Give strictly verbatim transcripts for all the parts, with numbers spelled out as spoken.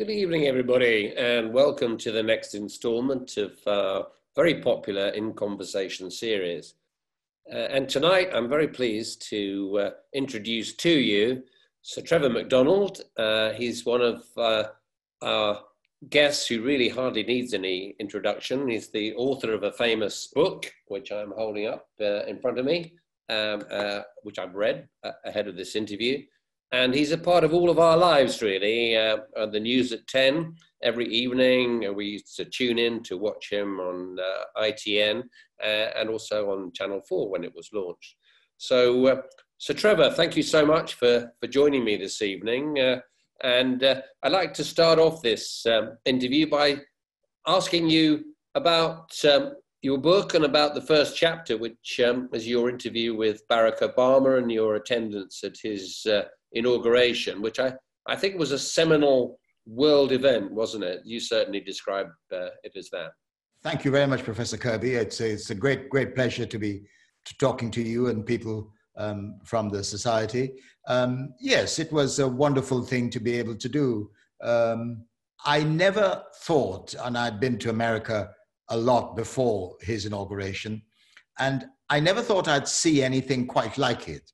Good evening, everybody, and welcome to the next instalment of our very popular In Conversation series. Uh, and tonight, I'm very pleased to uh, introduce to you Sir Trevor McDonald. Uh, he's one of uh, our guests who really hardly needs any introduction. He's the author of a famous book, which I'm holding up uh, in front of me, um, uh, which I've read uh, ahead of this interview. And he's a part of all of our lives, really. Uh, on the News at ten, every evening, we used to tune in to watch him on uh, I T N uh, and also on Channel four when it was launched. So, uh, Sir Trevor, thank you so much for, for joining me this evening. Uh, and uh, I'd like to start off this um, interview by asking you about um, your book and about the first chapter, which um, is your interview with Barack Obama and your attendance at his uh, inauguration, which I, I think was a seminal world event, wasn't it? You certainly described uh, it as that. Thank you very much, Professor Kirby. It's a, it's a great, great pleasure to be to talking to you and people um, from the society. Um, yes, it was a wonderful thing to be able to do. Um, I never thought, and I'd been to America a lot before his inauguration, and I never thought I'd see anything quite like it.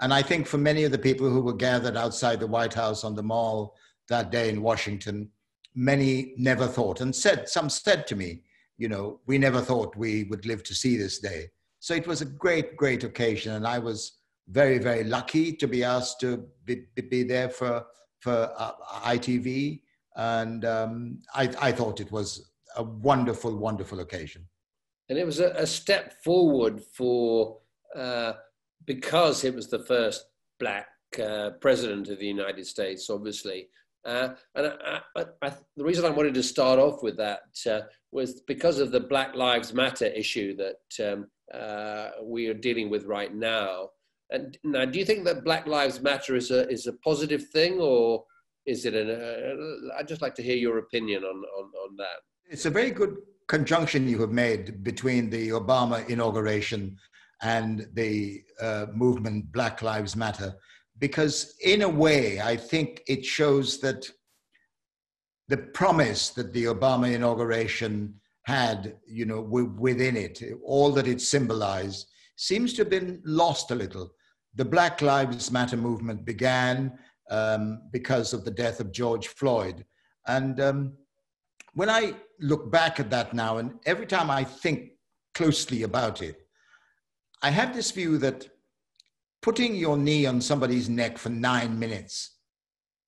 And I think for many of the people who were gathered outside the White House on the Mall that day in Washington, many never thought, and said, some said to me, you know, we never thought we would live to see this day. So it was a great, great occasion. And I was very, very lucky to be asked to be, be there for, for uh, I T V. And um, I, I thought it was a wonderful, wonderful occasion. And it was a, a step forward for... Uh... because it was the first black uh, president of the United States, obviously. Uh, and I, I, I, the reason I wanted to start off with that uh, was because of the Black Lives Matter issue that um, uh, we are dealing with right now. And now, do you think that Black Lives Matter is a, is a positive thing, or is it an, uh, I'd just like to hear your opinion on, on, on that. It's a very good conjunction you have made between the Obama inauguration and the uh, movement Black Lives Matter, because in a way, I think it shows that the promise that the Obama inauguration had, you know, within it, all that it symbolized, seems to have been lost a little. The Black Lives Matter movement began um, because of the death of George Floyd. And um, when I look back at that now, and every time I think closely about it, I have this view that putting your knee on somebody's neck for nine minutes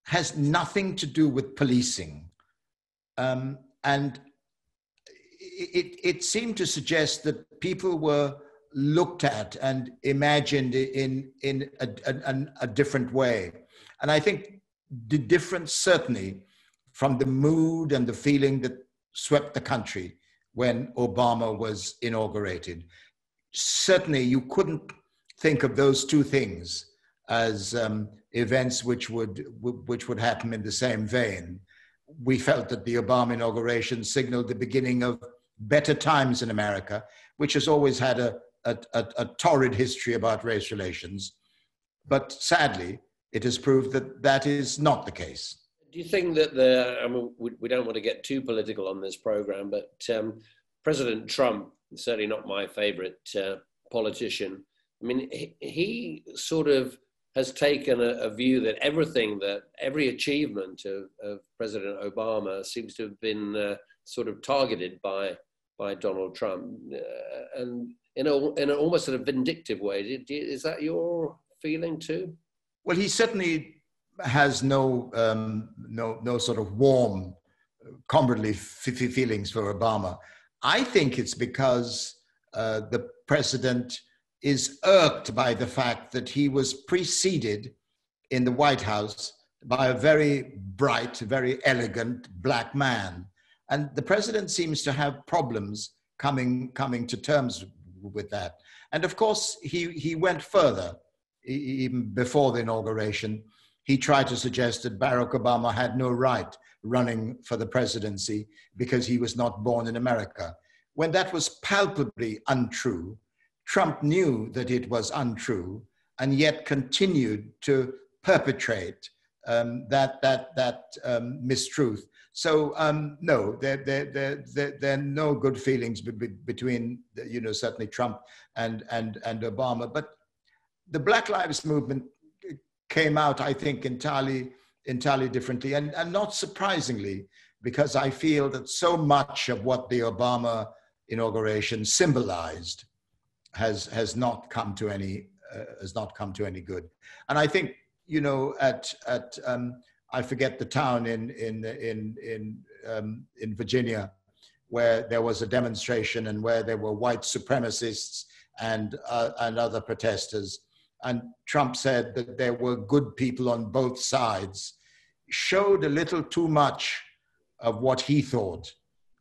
has nothing to do with policing. Um, and it, it seemed to suggest that people were looked at and imagined in, in a, a, a different way. And I think the difference certainly from the mood and the feeling that swept the country when Obama was inaugurated. Certainly, you couldn't think of those two things as um, events which would, which would happen in the same vein. We felt that the Obama inauguration signaled the beginning of better times in America, which has always had a, a, a, a torrid history about race relations. But sadly, it has proved that that is not the case. Do you think that the, I mean, we don't want to get too political on this program, but um, President Trump, certainly not my favorite uh, politician. I mean, he, he sort of has taken a, a view that everything, that every achievement of, of President Obama seems to have been uh, sort of targeted by by Donald Trump, uh, and in a, in an almost sort of vindictive way. Is that your feeling too? Well, he certainly has no um, no no sort of warm, comradely feelings for Obama. I think it's because uh, the president is irked by the fact that he was preceded in the White House by a very bright, very elegant black man. And the president seems to have problems coming, coming to terms with that. And of course, he, he went further even before the inauguration. He tried to suggest that Barack Obama had no right running for the presidency because he was not born in America. When that was palpably untrue, Trump knew that it was untrue and yet continued to perpetrate um, that that that um, mistruth. So um, no, there there there there there are no good feelings be be between, you know, certainly Trump and and and Obama. But the Black Lives Movement came out, I think, entirely entirely differently, and and not surprisingly, because I feel that so much of what the Obama inauguration symbolized has has not come to any uh, has not come to any good. And I think, you know, at at um, I forget the town in in in in um, in Virginia, where there was a demonstration and where there were white supremacists and uh, and other protesters, and Trump said that there were good people on both sides, showed a little too much of what he thought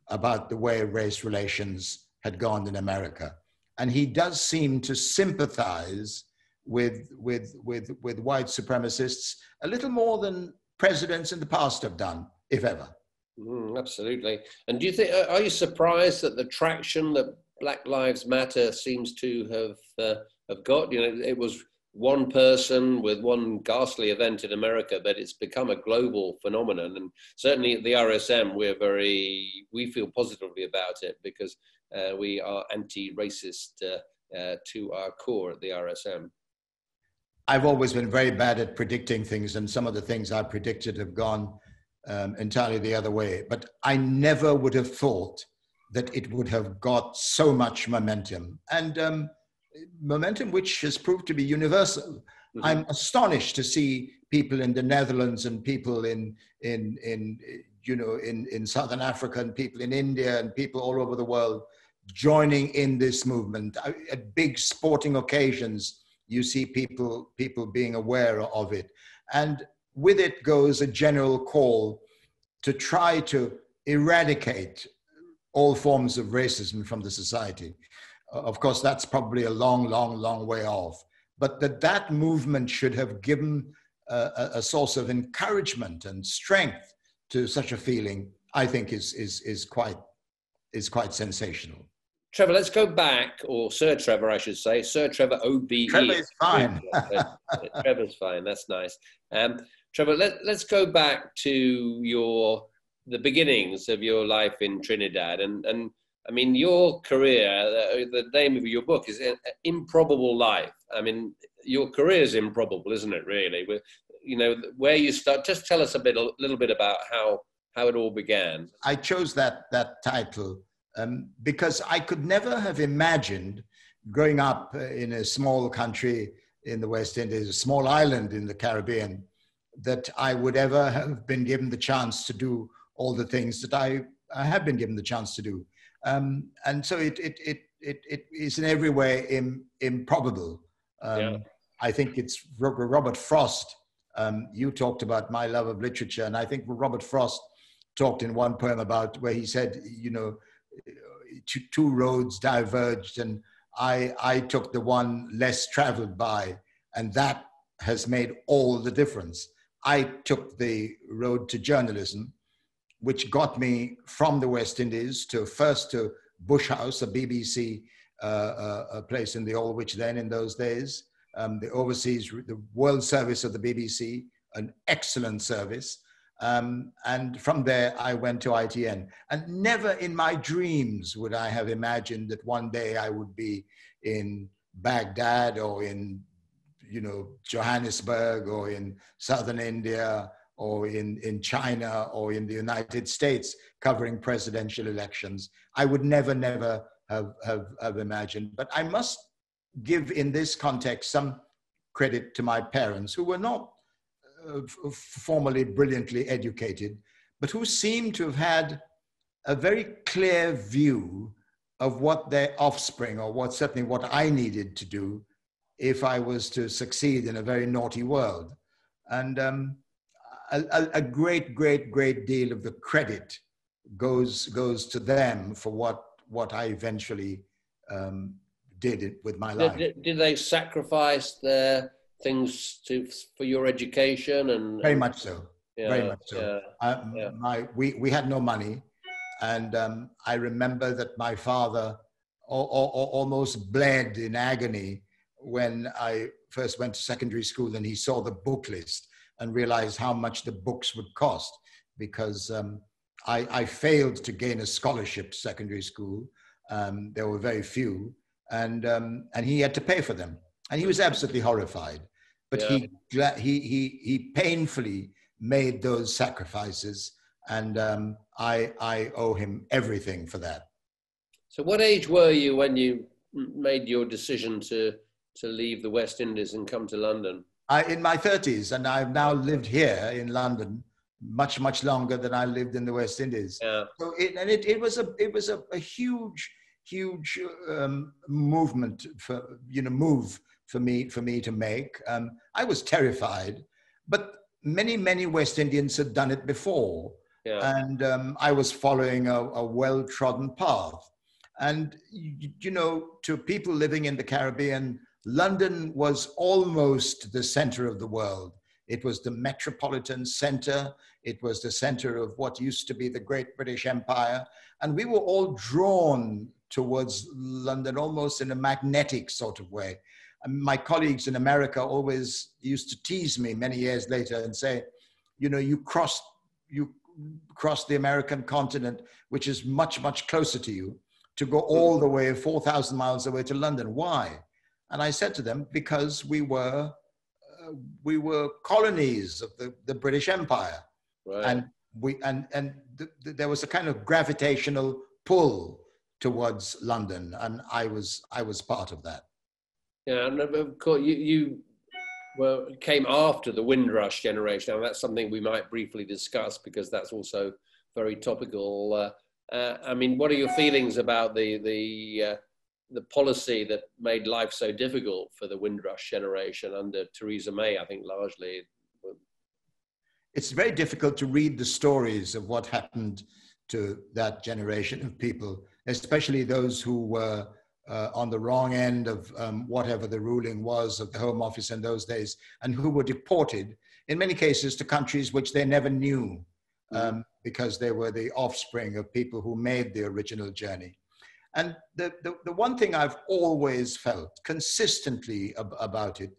about the way race relations had gone in America. And he does seem to sympathize with, with, with, with white supremacists a little more than presidents in the past have done, if ever. Mm, absolutely. And do you think, are you surprised that the traction that Black Lives Matter seems to have, uh, have got? You know, it was one person with one ghastly event in America, but it's become a global phenomenon. And certainly at the R S M, we're very, we feel positively about it because uh, we are anti-racist uh, uh, to our core at the R S M. I've always been very bad at predicting things, and some of the things I predicted have gone um, entirely the other way. But I never would have thought that it would have got so much momentum. And um, momentum which has proved to be universal. Mm-hmm. I'm astonished to see people in the Netherlands and people in in in you know in in Southern Africa and people in India and people all over the world joining in this movement. I, at big sporting occasions, you see people people being aware of it, and with it goes a general call to try to eradicate all forms of racism from the society. Of course, that's probably a long, long, long way off. But that that movement should have given uh, a source of encouragement and strength to such a feeling, I think, is is is quite is quite sensational. Trevor, let's go back, or Sir Trevor, I should say, Sir Trevor O B E. Trevor is fine. Trevor's fine. That's nice. Um, Trevor, let, let's go back to your the beginnings of your life in Trinidad, and and. I mean, your career, uh, the name of your book is An Improbable Life. I mean, your career is improbable, isn't it, really? With, you know, where you start, just tell us a bit, a little bit about how, how it all began. I chose that, that title um, because I could never have imagined growing up in a small country in the West Indies, a small island in the Caribbean, that I would ever have been given the chance to do all the things that I, I have been given the chance to do. Um, and so it, it, it, it, it is in every way im, improbable. Um, yeah. I think it's Robert Frost. Um, you talked about my love of literature, and I think Robert Frost talked in one poem about where he said, you know, two, two roads diverged and I, I took the one less traveled by, and that has made all the difference. I took the road to journalism, which got me from the West Indies to first to Bush House, a B B C uh, uh, a place in the Old Which then in those days, um, the overseas, the world service of the B B C, an excellent service. Um, and from there, I went to I T N. And never in my dreams would I have imagined that one day I would be in Baghdad or in, you know, Johannesburg or in Southern India, or in, in China, or in the United States, covering presidential elections. I would never, never have, have, have imagined. But I must give, in this context, some credit to my parents, who were not uh, formally brilliantly educated, but who seemed to have had a very clear view of what their offspring, or what certainly what I needed to do if I was to succeed in a very naughty world. And um, A, a great, great, great deal of the credit goes goes to them for what what I eventually um, did it with my life. Did, did they sacrifice their things to for your education? And very much so. Yeah, very much so. Yeah, I, yeah. My, we we had no money, and um, I remember that my father all, all, almost bled in agony when I first went to secondary school, and he saw the book list. and realized how much the books would cost, because um, I, I failed to gain a scholarship secondary school. Um, there were very few, and, um, and he had to pay for them. And he was absolutely horrified, but yeah. he, he, he, he painfully made those sacrifices, and um, I, I owe him everything for that. So what age were you when you made your decision to, to leave the West Indies and come to London? I, in my thirties, and I've now lived here in London much, much longer than I lived in the West Indies. Yeah. So it, and it, it was a, it was a, a huge, huge um, movement for, you know, move for me, for me to make. Um, I was terrified, but many, many West Indians had done it before. Yeah. And um, I was following a, a well-trodden path. And, you, you know, to people living in the Caribbean, London was almost the center of the world. It was the metropolitan center. It was the center of what used to be the great British Empire. And we were all drawn towards London almost in a magnetic sort of way. And my colleagues in America always used to tease me many years later and say, you know, you crossed, you crossed the American continent, which is much, much closer to you, to go all the way four thousand miles away to London. Why? And I said to them, because we were, uh, we were colonies of the, the British Empire. Right. And, we, and, and th th there was a kind of gravitational pull towards London, and I was, I was part of that. Yeah, and of course, you, you were, came after the Windrush generation, and that's something we might briefly discuss because that's also very topical. Uh, uh, I mean, what are your feelings about the, the, uh, the policy that made life so difficult for the Windrush generation under Theresa May, I think, largely? It's very difficult to read the stories of what happened to that generation of people, especially those who were Uh, on the wrong end of um, whatever the ruling was of the Home Office in those days, and who were deported, in many cases, to countries which they never knew, um, mm. because they were the offspring of people who made the original journey. And the, the, the one thing I've always felt consistently ab about it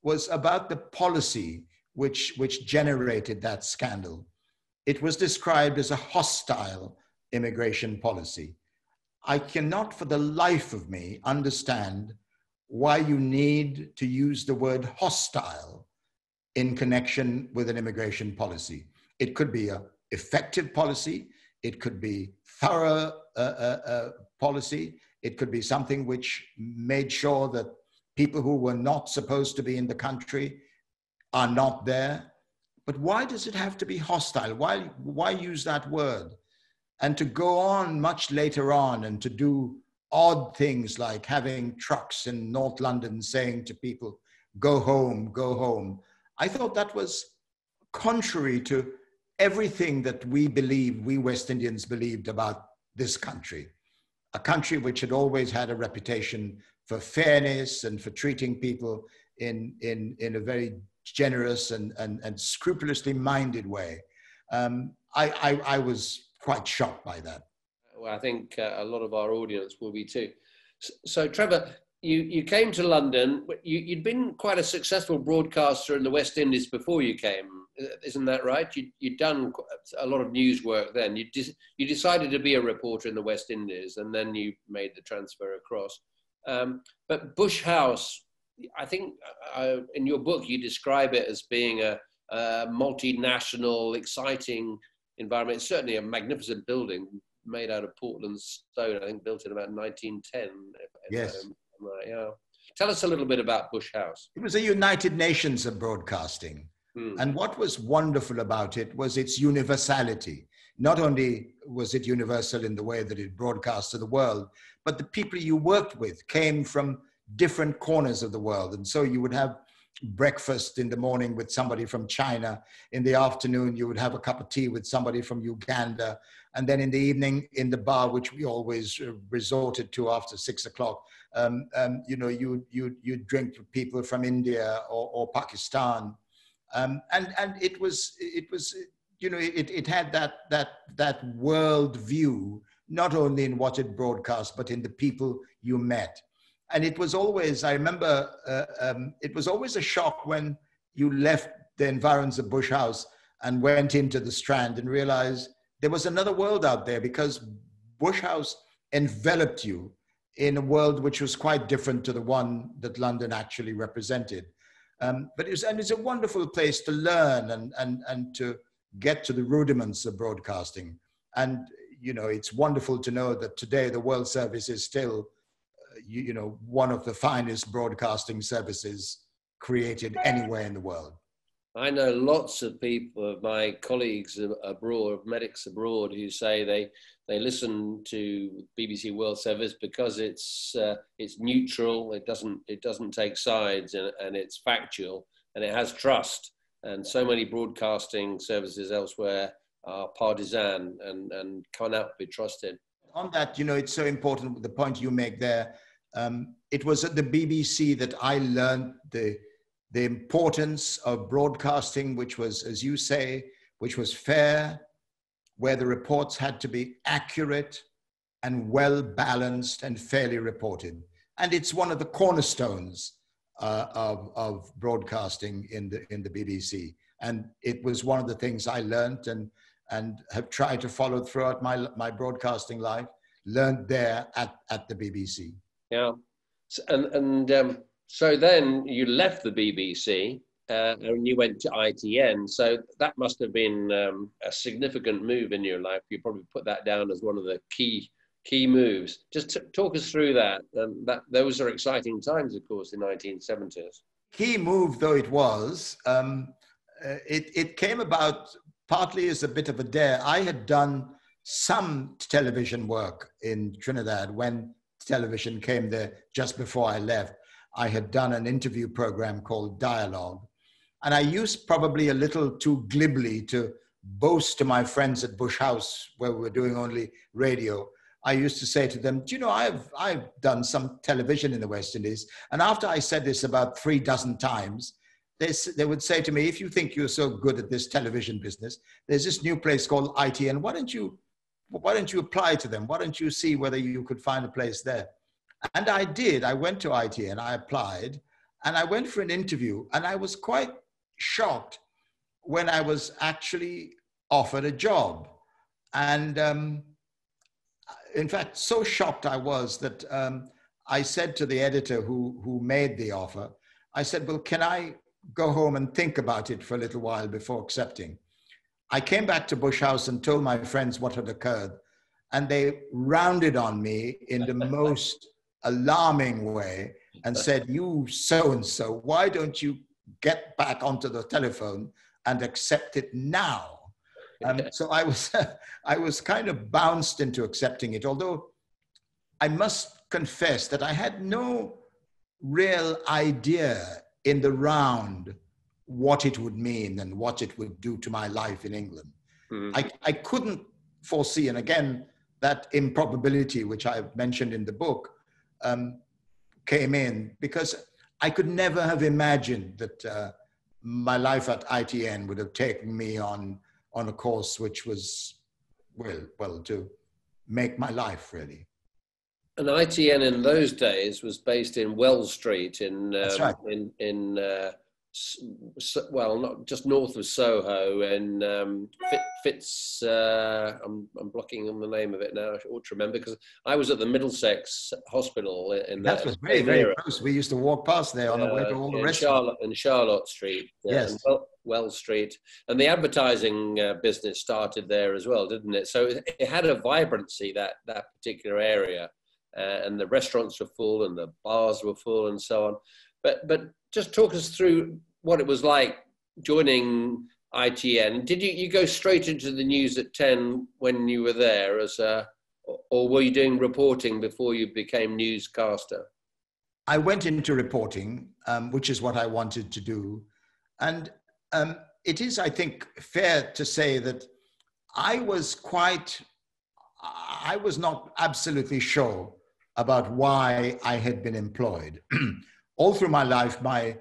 was about the policy which, which generated that scandal. It was described as a hostile immigration policy. I cannot for the life of me understand why you need to use the word hostile in connection with an immigration policy. It could be an effective policy, it could be thorough uh, uh, uh, policy, it could be something which made sure that people who were not supposed to be in the country are not there. But why does it have to be hostile? Why, why use that word? And to go on much later on and to do odd things like having trucks in North London saying to people, go home, go home. I thought that was contrary to everything that we believed, we West Indians believed about this country. A country which had always had a reputation for fairness and for treating people in, in, in a very generous and, and, and scrupulously minded way. Um, I, I, I was... quite shocked by that. Well, I think uh, a lot of our audience will be too. So, so Trevor, you, you came to London. You, you'd been quite a successful broadcaster in the West Indies before you came. Isn't that right? You, you'd done a lot of news work then. You, de you decided to be a reporter in the West Indies, and then you made the transfer across. Um, but Bush House, I think uh, in your book, you describe it as being a, a multinational, exciting environment. It's certainly a magnificent building made out of Portland stone, I think built in about nineteen ten. Yes. Right, yeah. Tell us a little bit about Bush House. It was a United Nations of broadcasting. Mm. And what was wonderful about it was its universality. Not only was it universal in the way that it broadcast to the world, but the people you worked with came from different corners of the world. And so you would have breakfast in the morning with somebody from China. In the afternoon, you would have a cup of tea with somebody from Uganda. And then in the evening, in the bar, which we always resorted to after six o'clock, um, um, you know, you you you drink with people from India or, or Pakistan, um, and and it was it was you know it it had that that that world view, not only in what it broadcast but in the people you met. And it was always, I remember, uh, um, it was always a shock when you left the environs of Bush House and went into the Strand and realized there was another world out there, because Bush House enveloped you in a world which was quite different to the one that London actually represented. Um, but it was, and it's a wonderful place to learn and, and, and to get to the rudiments of broadcasting. And, you know, it's wonderful to know that today the World Service is still, uh, you, you know, one of the finest broadcasting services created anywhere in the world. I know lots of people, my colleagues abroad, medics abroad, who say they, they listen to B B C World Service because it's, uh, it's neutral, it doesn't, it doesn't take sides, and, and it's factual, and it has trust. And so many broadcasting services elsewhere are partisan and, and cannot be trusted. On that, you know, it's so important, the point you make there. Um, it was at the B B C that I learned the the importance of broadcasting, which was, as you say, which was fair, where the reports had to be accurate and well-balanced and fairly reported. And it's one of the cornerstones uh, of, of broadcasting in the, in the B B C. And it was one of the things I learned and, and have tried to follow throughout my, my broadcasting life, learned there at, at the B B C. Yeah, and, and um... so then you left the B B C uh, and you went to I T N. So that must have been um, a significant move in your life. You probably put that down as one of the key key moves. Just t talk us through that. Um, that. Those are exciting times, of course, in the nineteen seventies. Key move though it was, um, uh, it, it came about partly as a bit of a dare. I had done some television work in Trinidad when television came there just before I left. I had done an interview program called Dialogue, and I used probably a little too glibly to boast to my friends at Bush House, where we were doing only radio. I used to say to them, do you know, I've, I've done some television in the West Indies. And after I said this about three dozen times, they, they would say to me, if you think you're so good at this television business, there's this new place called I T N. Why don't you, why don't you apply to them? Why don't you see whether you could find a place there? And I did. I went to I T N, I applied, and I went for an interview. And I was quite shocked when I was actually offered a job. And um, in fact, so shocked I was that um, I said to the editor who, who made the offer, I said, well, can I go home and think about it for a little while before accepting? I came back to Bush House and told my friends what had occurred. And they rounded on me in the most alarming way and said, you so-and-so, why don't you get back onto the telephone and accept it now? Um, so I was, I was kind of bounced into accepting it, although I must confess that I had no real idea in the round what it would mean and what it would do to my life in England. Mm-hmm. I, I couldn't foresee, and again, that improbability, which I've mentioned in the book, um, came in because I could never have imagined that uh, my life at I T N would have taken me on, on a course which was, well, well, to make my life, really. And I T N in those days was based in Wells Street in, um, That's right. in, in uh, so, well, not just north of Soho, and um, Fitz, uh, I'm, I'm blocking on the name of it now, I ought to remember, because I was at the Middlesex Hospital in that. That was very, very close. We used to walk past there on uh, the way to all the rest. In Charlotte Street, uh, yes. And well, Wells Street. And the advertising uh, business started there as well, didn't it? So it, it had a vibrancy, that, that particular area. Uh, and the restaurants were full, and the bars were full, and so on. But, but just talk us through what it was like joining I T N. Did you, you go straight into the News at ten when you were there, as a, or were you doing reporting before you became newscaster? I went into reporting, um, which is what I wanted to do. And um, it is, I think, fair to say that I was quite, I was not absolutely sure about why I had been employed. All through my life, my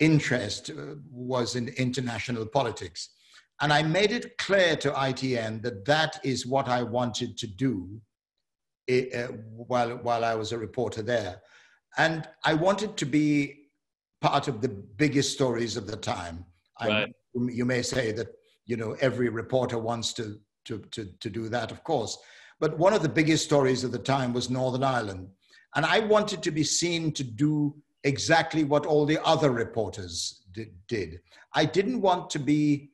interest uh, was in international politics. And I made it clear to I T N that that is what I wanted to do uh, while, while I was a reporter there. And I wanted to be part of the biggest stories of the time. Right. I you may say that, you know, every reporter wants to, to, to, to do that, of course. But one of the biggest stories at the time was Northern Ireland. And I wanted to be seen to do exactly what all the other reporters did. I didn't want to be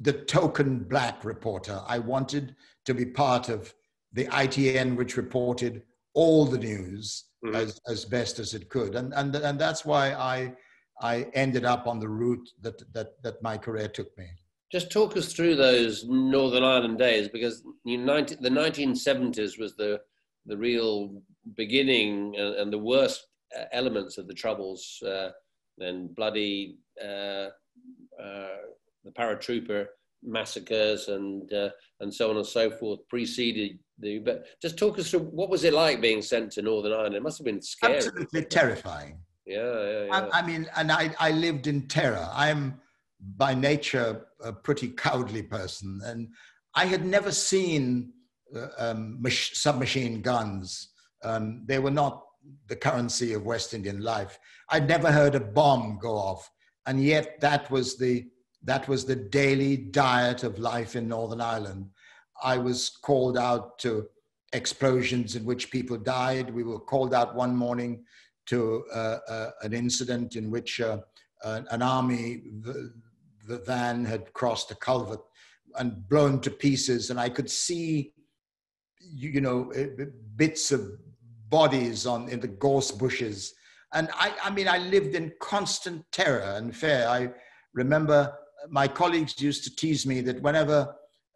the token black reporter. I wanted to be part of the I T N, which reported all the news mm-hmm. as, as best as it could. And, and, and that's why I, I ended up on the route that, that, that my career took me. Just talk us through those Northern Ireland days, because the nineteen seventies was the, the real beginning and, and the worst elements of the Troubles, uh, and bloody uh, uh, the paratrooper massacres and uh, and so on and so forth preceded the. But just talk us through, what was it like being sent to Northern Ireland? It must have been scary. Absolutely terrifying. Yeah, yeah, yeah. I, I mean, and I, I lived in terror. I'm by nature a pretty cowardly person, and I had never seen uh, um, submachine guns. Um, they were not the currency of West Indian life. I'd never heard a bomb go off. And yet that was the, that was the daily diet of life in Northern Ireland. I was called out to explosions in which people died. We were called out one morning to uh, uh, an incident in which uh, uh, an army the, the van had crossed a culvert and blown to pieces. And I could see, you, you know, bits of bodies on, in the gorse bushes. And I, I mean, I lived in constant terror and fear. I remember my colleagues used to tease me that whenever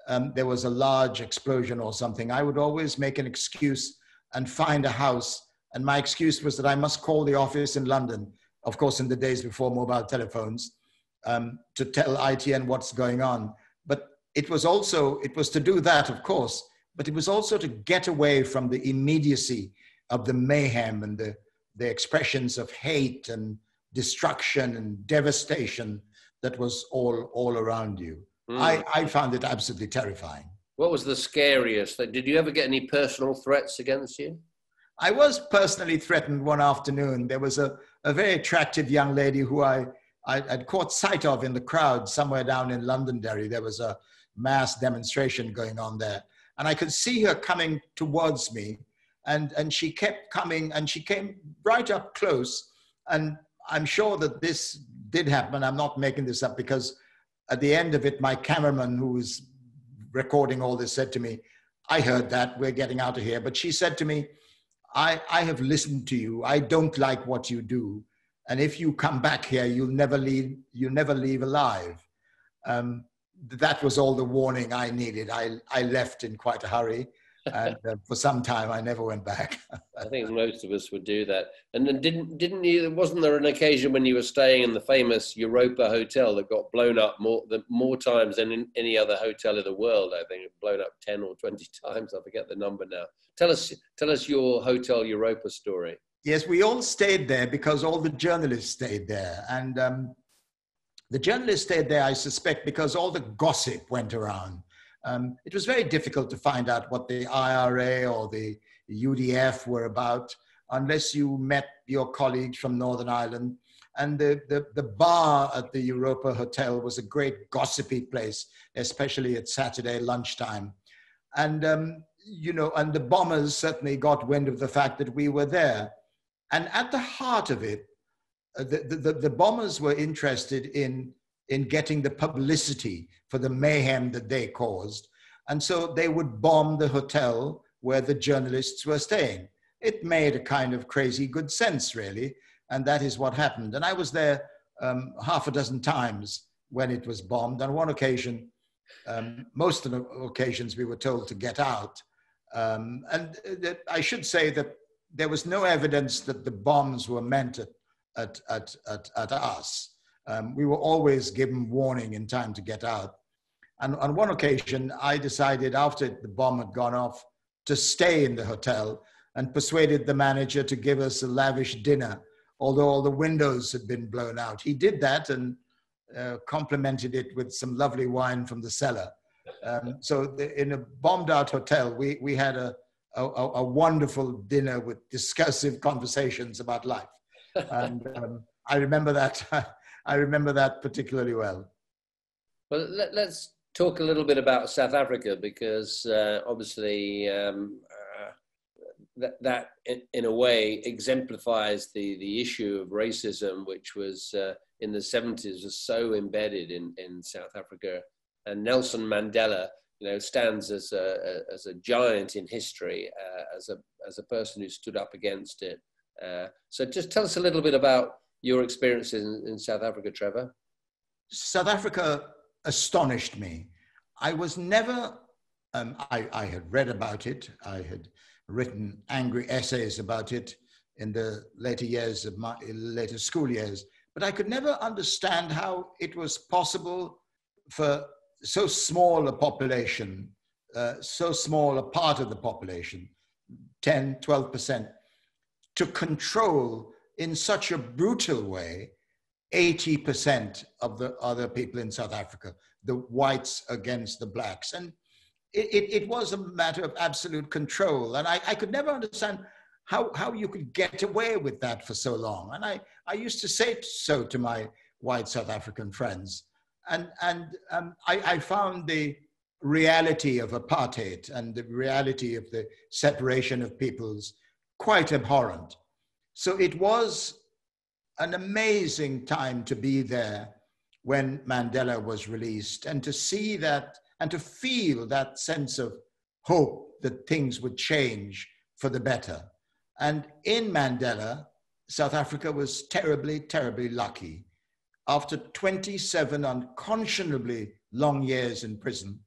um, there was a large explosion or something, I would always make an excuse and find a house. And my excuse was that I must call the office in London, of course, in the days before mobile telephones, um, to tell I T N what's going on. But it was also, it was to do that, of course, but it was also to get away from the immediacy of the mayhem and the, the expressions of hate and destruction and devastation that was all, all around you. Mm. I, I found it absolutely terrifying. What was the scariest? Did you ever get any personal threats against you? I was personally threatened one afternoon. There was a, a very attractive young lady who I, I had caught sight of in the crowd somewhere down in Londonderry. There was a mass demonstration going on there. And I could see her coming towards me. And, and she kept coming, and she came right up close. And I'm sure that this did happen. I'm not making this up, because at the end of it, my cameraman who was recording all this said to me, I heard that, we're getting out of here. But she said to me, I, I have listened to you. I don't like what you do. And if you come back here, you'll never leave, you'll never leave alive. Um, that was all the warning I needed. I, I left in quite a hurry. And uh, for some time, I never went back. I think most of us would do that. And then didn't, didn't you, wasn't there an occasion when you were staying in the famous Europa Hotel that got blown up more, the, more times than in any other hotel in the world? I think it blown up ten or twenty times. I forget the number now. Tell us, tell us your Hotel Europa story. Yes, we all stayed there because all the journalists stayed there. And um, the journalists stayed there, I suspect, because all the gossip went around. Um, it was very difficult to find out what the I R A or the U D F were about unless you met your colleagues from Northern Ireland. And the, the, the bar at the Europa Hotel was a great gossipy place, especially at Saturday lunchtime. And, um, you know, and the bombers certainly got wind of the fact that we were there. And at the heart of it, uh, the, the, the bombers were interested in in getting the publicity for the mayhem that they caused. And so they would bomb the hotel where the journalists were staying. It made a kind of crazy good sense, really. And that is what happened. And I was there um, half a dozen times when it was bombed. On one occasion, um, most of the occasions we were told to get out. Um, and I should say that there was no evidence that the bombs were meant at, at, at, at, at us. Um, we were always given warning in time to get out. And on one occasion, I decided after the bomb had gone off to stay in the hotel and persuaded the manager to give us a lavish dinner, although all the windows had been blown out. He did that and uh, complimented it with some lovely wine from the cellar. Um, so the, in a bombed out hotel, we, we had a, a, a wonderful dinner with discursive conversations about life. And um, I remember that. I remember that particularly well. Well, let, let's talk a little bit about South Africa, because uh, obviously um, uh, that, that in, in a way exemplifies the, the issue of racism, which was uh, in the seventies was so embedded in, in South Africa. And Nelson Mandela, you know, stands as a, as a giant in history, uh, as, a, as a person who stood up against it. Uh, so just tell us a little bit about your experiences in, in South Africa, Trevor. South Africa astonished me. I was never, um, I, I had read about it. I had written angry essays about it in the later years of my later school years, but I could never understand how it was possible for so small a population, uh, so small a part of the population, ten, twelve percent, to control in such a brutal way eighty percent of the other people in South Africa, the whites against the blacks. And it, it, it was a matter of absolute control. And I, I could never understand how, how you could get away with that for so long. And I, I used to say so to my white South African friends. And, and um, I, I found the reality of apartheid and the reality of the separation of peoples quite abhorrent. So it was an amazing time to be there when Mandela was released, and to see that and to feel that sense of hope that things would change for the better. And in Mandela, South Africa was terribly, terribly lucky. After twenty-seven unconscionably long years in prison,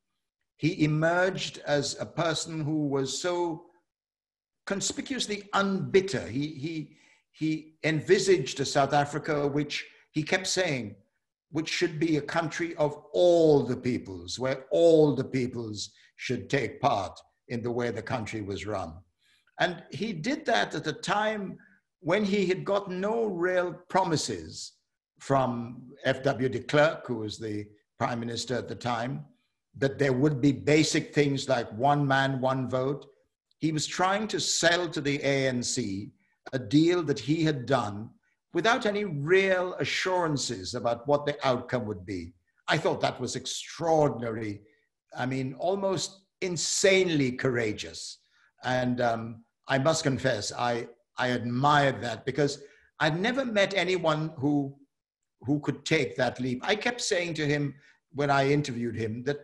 he emerged as a person who was so conspicuously unbitter. He, he, He envisaged a South Africa which he kept saying, which should be a country of all the peoples, where all the peoples should take part in the way the country was run. And he did that at a time when he had got no real promises from F W de Klerk, who was the prime minister at the time, that there would be basic things like one man, one vote. He was trying to sell to the A N C a deal that he had done without any real assurances about what the outcome would be. I thought that was extraordinary. I mean, almost insanely courageous. And um, I must confess, I, I admired that, because I'd never met anyone who, who could take that leap. I kept saying to him when I interviewed him that,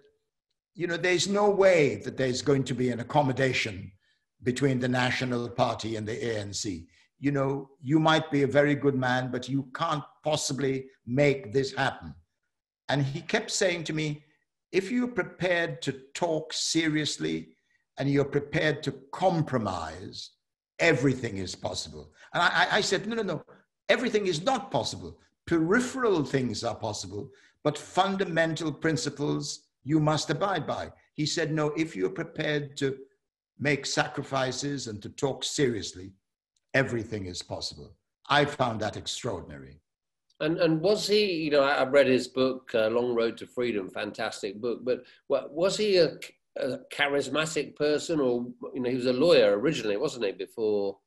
you know, there's no way that there's going to be an accommodation between the National Party and the A N C. You know, you might be a very good man, but you can't possibly make this happen. And he kept saying to me, if you're prepared to talk seriously and you're prepared to compromise, everything is possible. And I, I said, no, no, no, everything is not possible. Peripheral things are possible, but fundamental principles you must abide by. He said, no, if you're prepared to make sacrifices and to talk seriously, everything is possible. I found that extraordinary. And, and was he, you know, I've read his book, uh, Long Road to Freedom, fantastic book, but was he a, a charismatic person? Or, you know, he was a lawyer originally, wasn't he, before?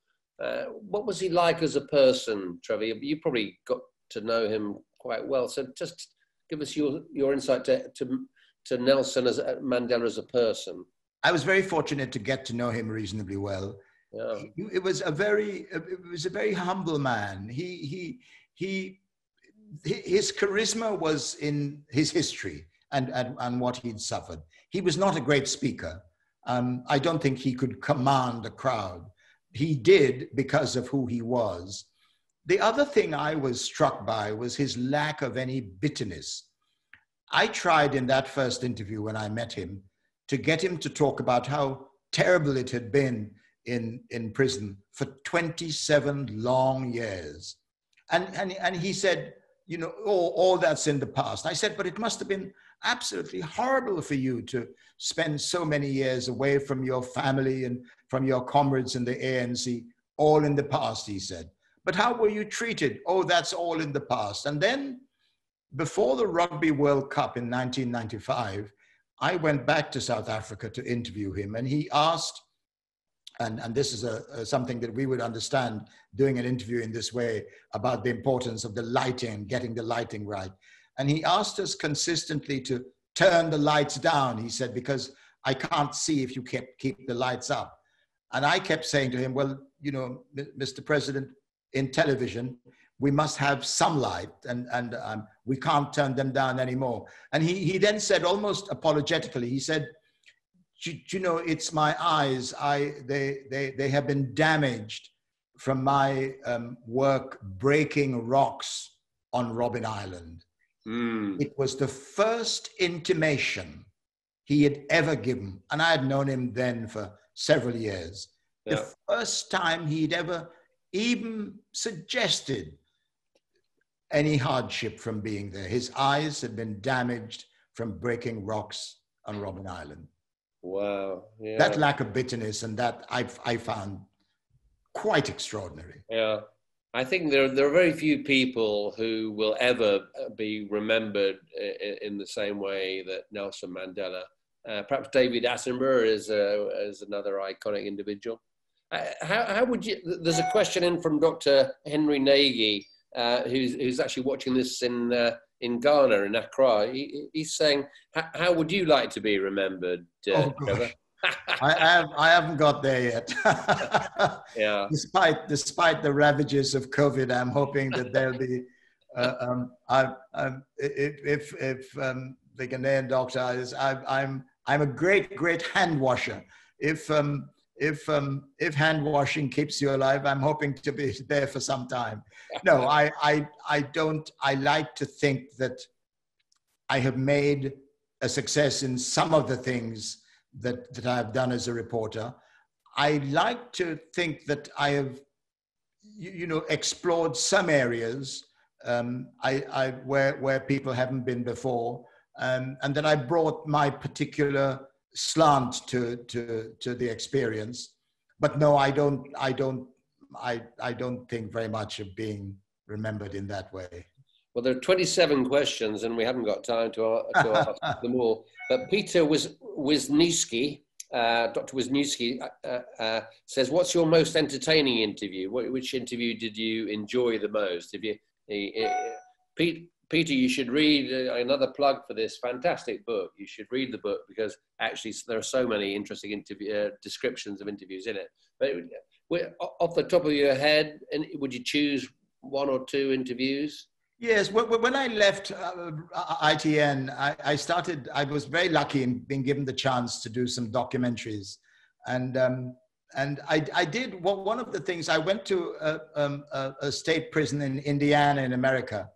Uh, what was he like as a person, Trevor? You probably got to know him quite well. So just give us your, your insight to, to, to Nelson as uh, Mandela as a person. I was very fortunate to get to know him reasonably well. Yeah. He, it was a very, it was a very humble man. He, he, he, his charisma was in his history and, and, and what he'd suffered. He was not a great speaker. Um, I don't think he could command a crowd. He did because of who he was. The other thing I was struck by was his lack of any bitterness. I tried in that first interview when I met him to get him to talk about how terrible it had been in, in prison for twenty-seven long years. And, and, and he said, you know, oh, all that's in the past. I said, but it must have been absolutely horrible for you to spend so many years away from your family and from your comrades in the A N C, all in the past, he said. But how were you treated? Oh, that's all in the past. And then before the Rugby World Cup in nineteen ninety-five, I went back to South Africa to interview him, and he asked, and, and this is a, a, something that we would understand doing an interview in this way, about the importance of the lighting, getting the lighting right. And he asked us consistently to turn the lights down, he said, because I can't see if you kept, keep the lights up. And I kept saying to him, well, you know, Mister President, in television, we must have some light, and, and um, we can't turn them down anymore. And he, he then said, almost apologetically, he said, do, do you know, it's my eyes. I, they, they, they have been damaged from my um, work breaking rocks on Robben Island. Mm. It was the first intimation he had ever given, and I had known him then for several years. Yeah. The first time he'd ever even suggested any hardship from being there. His eyes had been damaged from breaking rocks on Robben Island. Wow. Yeah. That lack of bitterness and that I've, I found quite extraordinary. Yeah. I think there, there are very few people who will ever be remembered in, in the same way that Nelson Mandela. Uh, perhaps David Attenborough is, a, is another iconic individual. Uh, how, how would you, there's a question in from Doctor Henry Nagy, uh, who's, who's actually watching this in, uh, in Ghana, in Accra. He, he's saying, how would you like to be remembered, uh, oh, Trevor? I, have, I haven't got there yet. Yeah. Despite, despite the ravages of COVID, I'm hoping that there'll be, uh, um, I, I, if, if um, the Ghanaian doctor is, I, I'm, I'm a great, great hand washer. If, um, if, um, if hand washing keeps you alive, I'm hoping to be there for some time. No, I, I, I don't, I like to think that I have made a success in some of the things that, that I've done as a reporter. I like to think that I have, you, you know, explored some areas um, I, I, where, where people haven't been before, um, and that I brought my particular slant to, to, to the experience. But no, I don't, I, don't, I, I don't think very much of being remembered in that way. Well, there are twenty-seven questions, and we haven't got time to, to ask them all. But Peter Wisniewski, uh, Doctor Wisniewski, uh, uh, says, "What's your most entertaining interview? What, which interview did you enjoy the most?" If you, uh, uh, Pete, Peter, you should read uh, another plug for this fantastic book. You should read the book because actually there are so many interesting interview uh, descriptions of interviews in it. But it, off the top of your head, and would you choose one or two interviews? Yes, when I left uh, I T N, I, I started, I was very lucky in being given the chance to do some documentaries. And, um, and I, I did, well, one of the things, I went to a, um, a state prison in Indiana in America,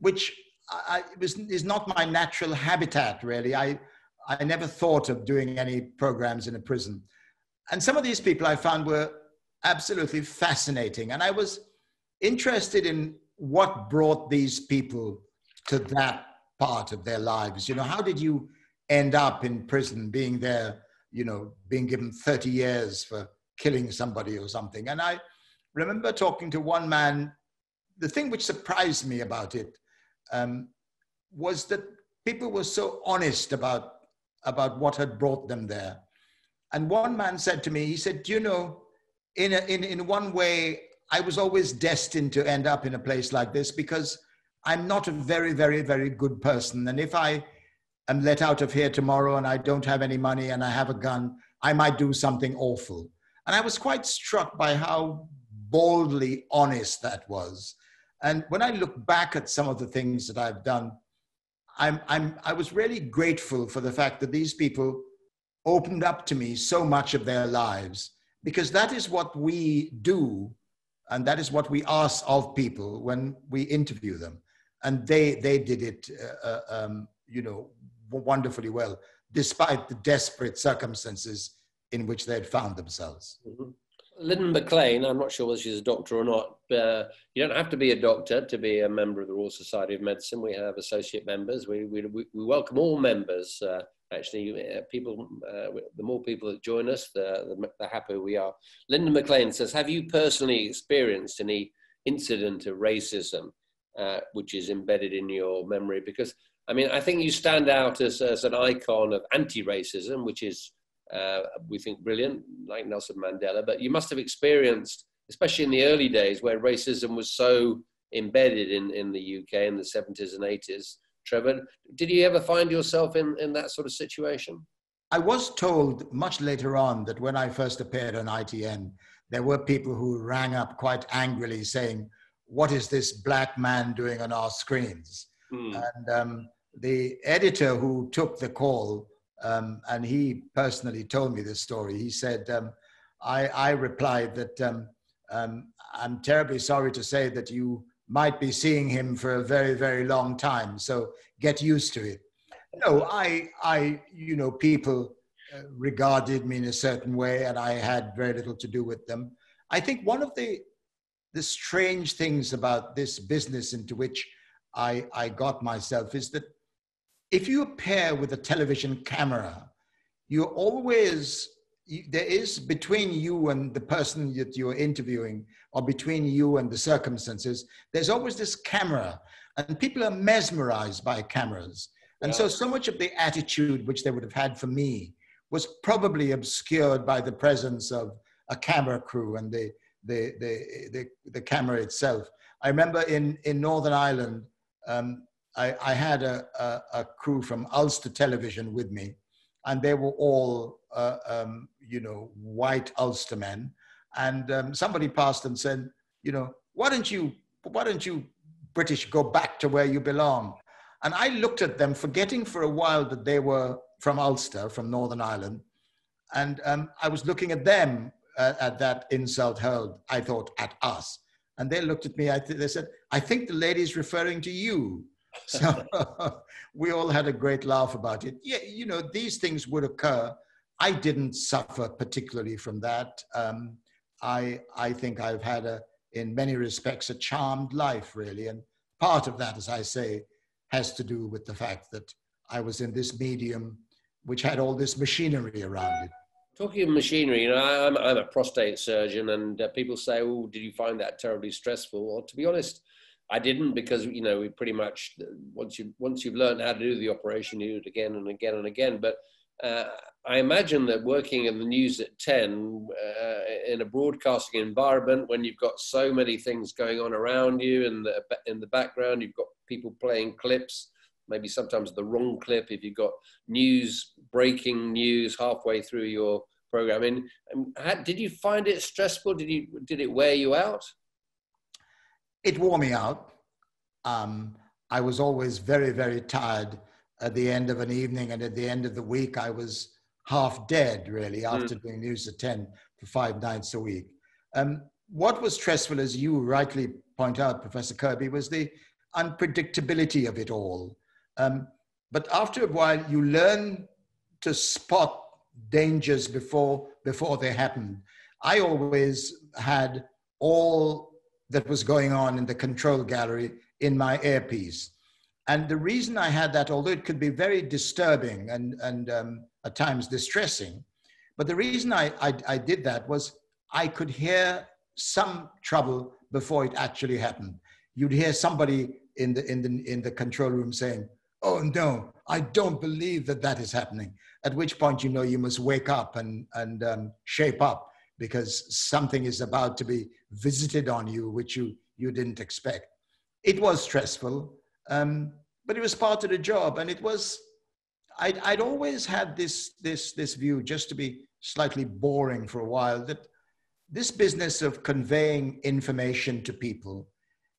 which I, it was, is not my natural habitat, really. I, I never thought of doing any programs in a prison. And some of these people I found were absolutely fascinating. And I was interested in what brought these people to that part of their lives. You know, how did you end up in prison being there, you know, being given thirty years for killing somebody or something? And I remember talking to one man, the thing which surprised me about it um, was that people were so honest about, about what had brought them there. And one man said to me, he said, you know, in, a, in, in one way, I was always destined to end up in a place like this because I'm not a very, very, very good person. And if I am let out of here tomorrow and I don't have any money and I have a gun, I might do something awful. And I was quite struck by how boldly honest that was. And when I look back at some of the things that I've done, I'm, I'm, I was really grateful for the fact that these people opened up to me so much of their lives, because that is what we do. And that is what we ask of people when we interview them. And they, they did it, uh, um, you know, wonderfully well, despite the desperate circumstances in which they had found themselves. Mm-hmm. Lynn McLean, I'm not sure whether she's a doctor or not, but uh, you don't have to be a doctor to be a member of the Royal Society of Medicine. We have associate members. We, we, we welcome all members. Uh, Actually, uh, people, uh, the more people that join us, the, the, the happier we are. Linda McLean says, have you personally experienced any incident of racism uh, which is embedded in your memory? Because, I mean, I think you stand out as, as an icon of anti-racism, which is, uh, we think, brilliant, like Nelson Mandela. But you must have experienced, especially in the early days, where racism was so embedded in, in the U K in the seventies and eighties, Trevor. Did you ever find yourself in, in that sort of situation? I was told much later on that when I first appeared on I T N, there were people who rang up quite angrily saying, what is this black man doing on our screens? Mm. And um, the editor who took the call, um, and he personally told me this story, he said, um, I, I replied that um, um, I'm terribly sorry to say that you might be seeing him for a very, very long time, so get used to it. No, I, I you know, people uh, regarded me in a certain way, and I had very little to do with them. I think one of the, the strange things about this business into which I, I got myself is that if you appear with a television camera, you're always, there is between you and the person that you're interviewing, or between you and the circumstances, there's always this camera, and people are mesmerized by cameras. And so, so much of the attitude which they would have had for me was probably obscured by the presence of a camera crew and the, the, the, the, the camera itself. I remember in, in Northern Ireland, um, I, I had a, a, a crew from Ulster Television with me, and they were all, uh, um, you know, white Ulster men. And um, somebody passed and said, you know, why don't you, why don't you British go back to where you belong? And I looked at them, forgetting for a while that they were from Ulster, from Northern Ireland. And um, I was looking at them, uh, at that insult hurled, I thought, at us. And they looked at me, I th they said, I think the lady's referring to you. So we all had a great laugh about it. Yeah, you know, these things would occur. I didn't suffer particularly from that. Um, I, I think I've had, a, in many respects, a charmed life, really. And part of that, as I say, has to do with the fact that I was in this medium which had all this machinery around it. Talking of machinery, you know, I'm, I'm a prostate surgeon, and uh, people say, oh, did you find that terribly stressful? Well, to be honest, I didn't, because, you know, we pretty much, once, you, once you've learned how to do the operation, you do it again and again and again. But uh, I imagine that working in the news at ten, uh, in a broadcasting environment, when you've got so many things going on around you, and the, in the background, you've got people playing clips, maybe sometimes the wrong clip if you've got news, breaking news halfway through your program. I mean, how, did you find it stressful? Did you, did it wear you out? It wore me out. Um, I was always very, very tired at the end of an evening, and at the end of the week, I was half dead, really, after mm. doing News at ten for five nights a week. Um, what was stressful, as you rightly point out, Professor Kirby, was the unpredictability of it all. Um, but after a while, you learn to spot dangers before, before they happen. I always had all that was going on in the control gallery in my earpiece. And the reason I had that, although it could be very disturbing and, and um, at times distressing, but the reason I, I, I did that was I could hear some trouble before it actually happened. You'd hear somebody in the, in, the, in the control room saying, oh no, I don't believe that that is happening. At which point, you know, you must wake up and, and um, shape up, because something is about to be visited on you, which you, you didn't expect. It was stressful, um, but it was part of the job. And it was, I'd, I'd always had this, this, this view, just to be slightly boring for a while, that this business of conveying information to people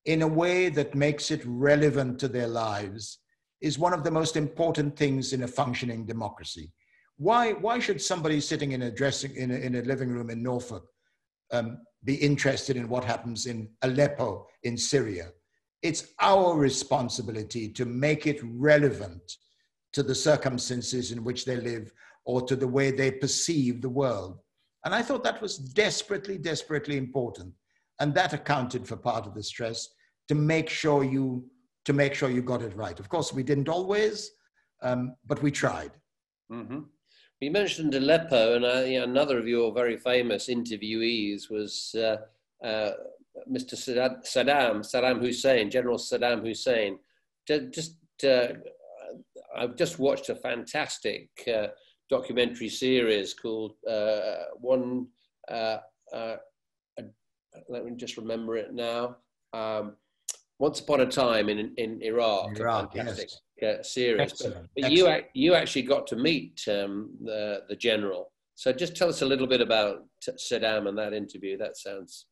in a way that makes it relevant to their lives is one of the most important things in a functioning democracy. Why, why should somebody sitting in a, dressing, in a, in a living room in Norfolk um, be interested in what happens in Aleppo in Syria? It's our responsibility to make it relevant to the circumstances in which they live, or to the way they perceive the world. And I thought that was desperately, desperately important. And that accounted for part of the stress, to make sure you, to make sure you got it right. Of course, we didn't always, um, but we tried. Mm-hmm. You mentioned Aleppo, and uh, yeah, another of your very famous interviewees was uh, uh, Mister Saddam, Saddam Hussein, General Saddam Hussein. Just, uh, I've just watched a fantastic uh, documentary series called uh, One... Uh, uh, let me just remember it now. Um, Once Upon a Time in in Iraq. Iraq, yes. uh, series. Excellent. But, but Excellent. you you actually got to meet um, the the general. So just tell us a little bit about Saddam and that interview. That sounds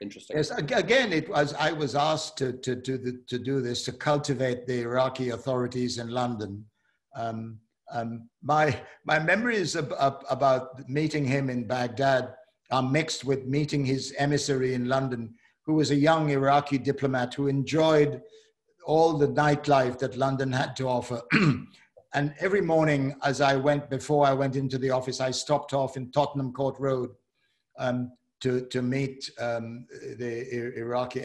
interesting. Yes, again, it was I was asked to to do the, to do this to cultivate the Iraqi authorities in London. Um, um, my my memories ab ab about meeting him in Baghdad are mixed with meeting his emissary in London, who was a young Iraqi diplomat who enjoyed all the nightlife that London had to offer. And every morning as I went, before I went into the office, I stopped off in Tottenham Court Road um, to, to meet um, the Iraqi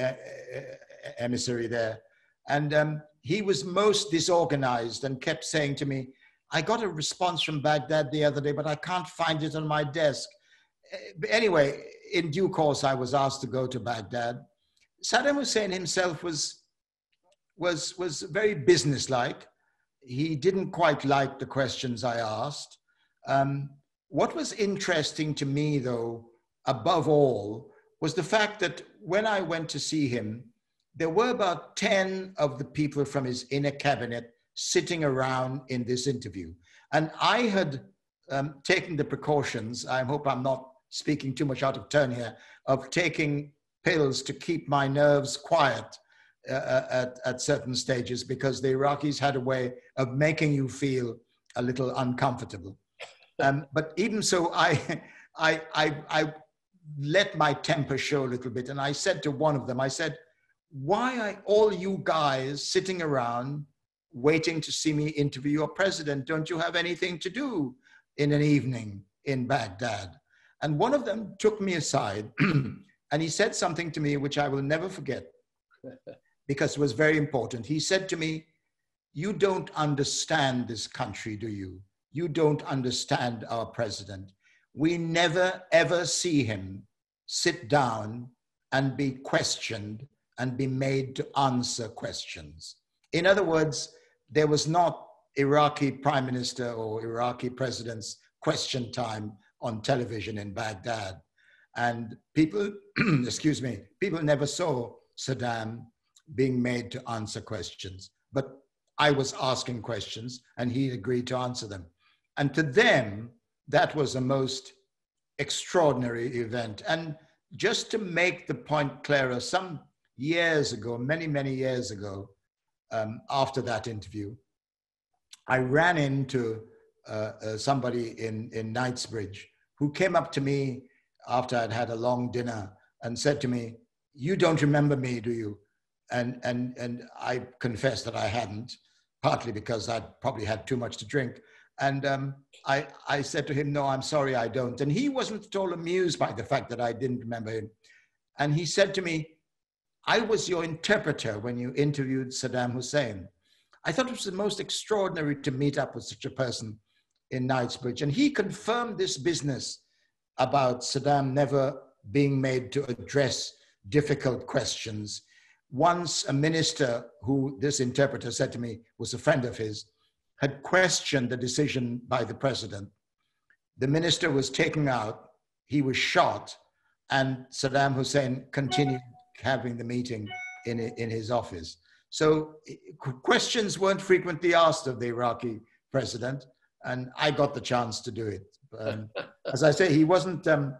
emissary there. And um, he was most disorganized and kept saying to me, I got a response from Baghdad the other day, but I can't find it on my desk. Anyway, in due course, I was asked to go to Baghdad. Saddam Hussein himself was, was, was very businesslike. He didn't quite like the questions I asked. Um, what was interesting to me, though, above all, was the fact that when I went to see him, there were about ten of the people from his inner cabinet sitting around in this interview. And I had um, taken the precautions, I hope I'm not speaking too much out of turn here, of taking pills to keep my nerves quiet Uh, at, at certain stages, because the Iraqis had a way of making you feel a little uncomfortable. Um, but even so, I, I, I, I let my temper show a little bit. And I said to one of them, I said, why are all you guys sitting around waiting to see me interview your president? Don't you have anything to do in an evening in Baghdad? And one of them took me aside and he said something to me which I will never forget, because it was very important. He said to me, you don't understand this country, do you? You don't understand our president. We never, ever see him sit down and be questioned and be made to answer questions. In other words, there was not Iraqi prime minister or Iraqi president's question time on television in Baghdad. And people, excuse me, people never saw Saddam being made to answer questions, but I was asking questions and he agreed to answer them. And to them, that was a most extraordinary event. And just to make the point clearer, some years ago, many, many years ago, um, after that interview, I ran into uh, uh, somebody in, in Knightsbridge who came up to me after I'd had a long dinner and said to me, you don't remember me, do you? And, and, and I confessed that I hadn't, partly because I'd probably had too much to drink. And um, I, I said to him, no, I'm sorry, I don't. And he wasn't at all amused by the fact that I didn't remember him. And he said to me, I was your interpreter when you interviewed Saddam Hussein. I thought it was the most extraordinary to meet up with such a person in Knightsbridge. And he confirmed this business about Saddam never being made to address difficult questions. Once a minister, who this interpreter said to me was a friend of his, had questioned the decision by the president. The minister was taken out, he was shot, and Saddam Hussein continued having the meeting in, in his office. So questions weren't frequently asked of the Iraqi president, and I got the chance to do it. Um, as I say, he wasn't, um,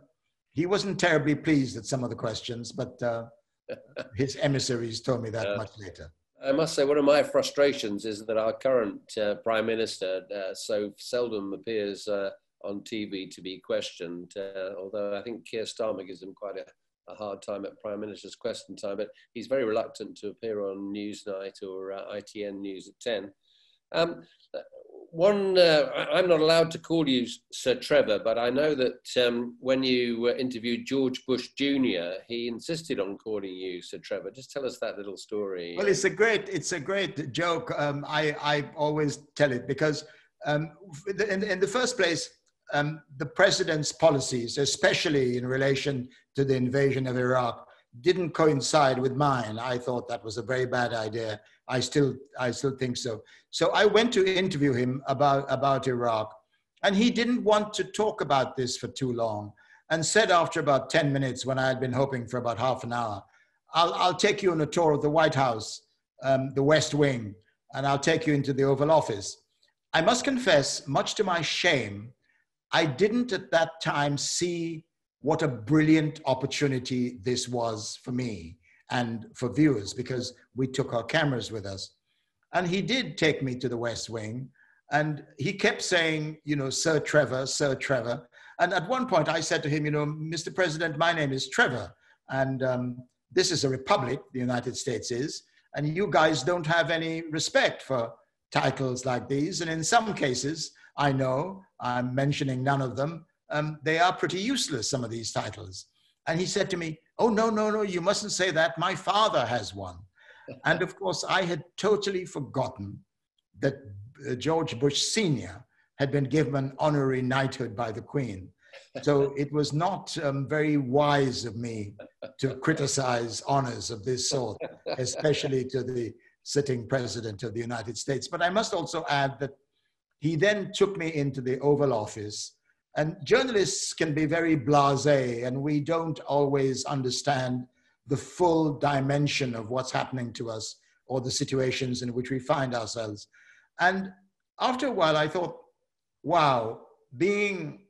he wasn't terribly pleased at some of the questions, but uh, his emissaries told me that uh, much later. I must say, one of my frustrations is that our current uh, Prime Minister uh, so seldom appears uh, on T V to be questioned, uh, although I think Keir Starmer gives him quite a, a hard time at Prime Minister's question time, but he's very reluctant to appear on Newsnight or uh, I T N News at ten. Um, One, uh, I'm not allowed to call you Sir Trevor, but I know that um, when you interviewed George Bush Junior, he insisted on calling you Sir Trevor. Just tell us that little story. Well, it's a great, it's a great joke. Um, I, I always tell it because um, in, in the first place, um, the president's policies, especially in relation to the invasion of Iraq, didn't coincide with mine. I thought that was a very bad idea. I still, I still think so. So I went to interview him about, about Iraq, and he didn't want to talk about this for too long, and said after about ten minutes, when I had been hoping for about half an hour, I'll, I'll take you on a tour of the White House, um, the West Wing, and I'll take you into the Oval Office. I must confess, much to my shame, I didn't at that time see what a brilliant opportunity this was for me and for viewers, because we took our cameras with us. And he did take me to the West Wing, and he kept saying, you know, Sir Trevor, Sir Trevor. And at one point I said to him, you know, Mister President, my name is Trevor, and um, this is a republic, the United States is, and you guys don't have any respect for titles like these. And in some cases, I know, I'm mentioning none of them, um, they are pretty useless, some of these titles. And he said to me, oh, no, no, no, you mustn't say that. My father has one. And of course, I had totally forgotten that uh, George Bush Senior had been given honorary knighthood by the Queen. So it was not um, very wise of me to criticize honors of this sort, especially to the sitting president of the United States. But I must also add that he then took me into the Oval Office, and journalists can be very blasé, and we don't always understand the full dimension of what's happening to us or the situations in which we find ourselves. And after a while, I thought, wow, being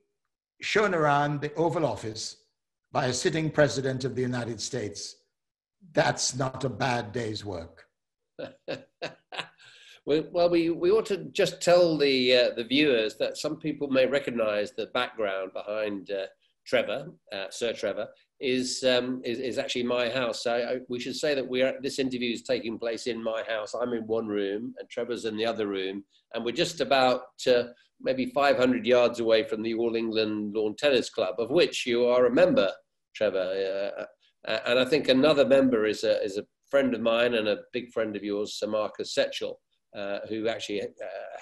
shown around the Oval Office by a sitting president of the United States, that's not a bad day's work. Well, we, we ought to just tell the, uh, the viewers that some people may recognize the background behind uh, Trevor, uh, Sir Trevor, is, um, is, is actually my house. So I, we should say that we are, this interview is taking place in my house. I'm in one room and Trevor's in the other room. And we're just about uh, maybe five hundred yards away from the All England Lawn Tennis Club, of which you are a member, Trevor. Uh, and I think another member is a, is a friend of mine and a big friend of yours, Sir Marcus Setchell. Uh, who actually uh,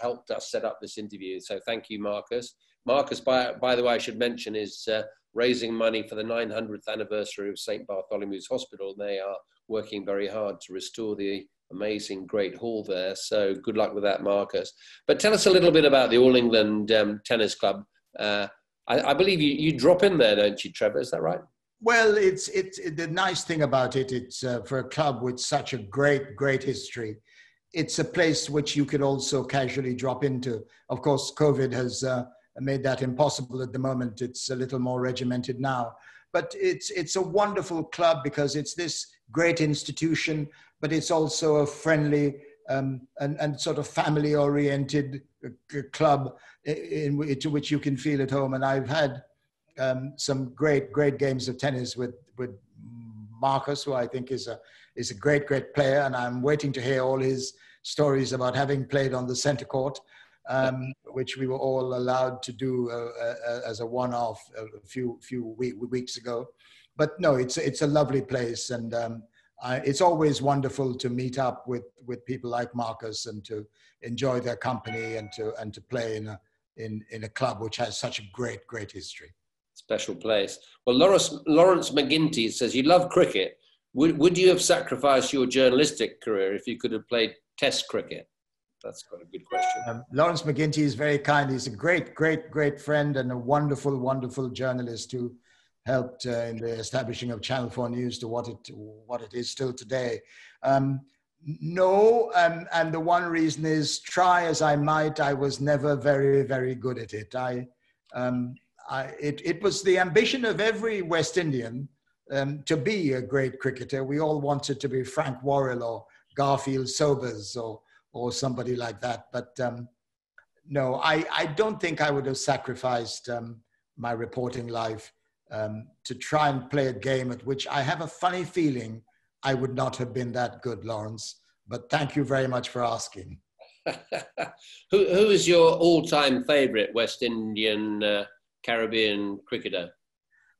helped us set up this interview. So thank you, Marcus. Marcus, by, by the way, I should mention, is uh, raising money for the nine hundredth anniversary of Saint Bartholomew's Hospital. They are working very hard to restore the amazing Great Hall there. So good luck with that, Marcus. But tell us a little bit about the All England um, Tennis Club. Uh, I, I believe you, you drop in there, don't you, Trevor? Is that right? Well, it's, it's, the nice thing about it, it's uh, for a club with such a great, great history, it's a place which you could also casually drop into. Of course, COVID has uh, made that impossible at the moment. It's a little more regimented now. But it's, it's a wonderful club because it's this great institution, but it's also a friendly um, and, and sort of family-oriented club in, in, to which you can feel at home. And I've had um, some great, great games of tennis with, with Marcus, who I think is a, is a great, great player, and I'm waiting to hear all his stories about having played on the centre court, um, which we were all allowed to do uh, uh, as a one-off a few few week, weeks ago. But no, it's, it's a lovely place, and um, I, it's always wonderful to meet up with, with people like Marcus and to enjoy their company and to, and to play in a, in, in a club which has such a great, great history. Special place. Well, Lawrence, Lawrence McGinty says, you love cricket. Would, would you have sacrificed your journalistic career if you could have played Test cricket? That's quite a good question. Um, Lawrence McGinty is very kind. He's a great, great, great friend and a wonderful, wonderful journalist who helped uh, in the establishing of Channel four News to what it, what it is still today. Um, no, um, and the one reason is, try as I might, I was never very, very good at it. I, um, I, it, it was the ambition of every West Indian um, to be a great cricketer. We all wanted to be Frank Worrell or Garfield Sobers or, or somebody like that. But um, no, I, I don't think I would have sacrificed um, my reporting life um, to try and play a game at which I have a funny feeling I would not have been that good, Lawrence. But thank you very much for asking. who, who is your all-time favorite West Indian uh... Caribbean cricketer?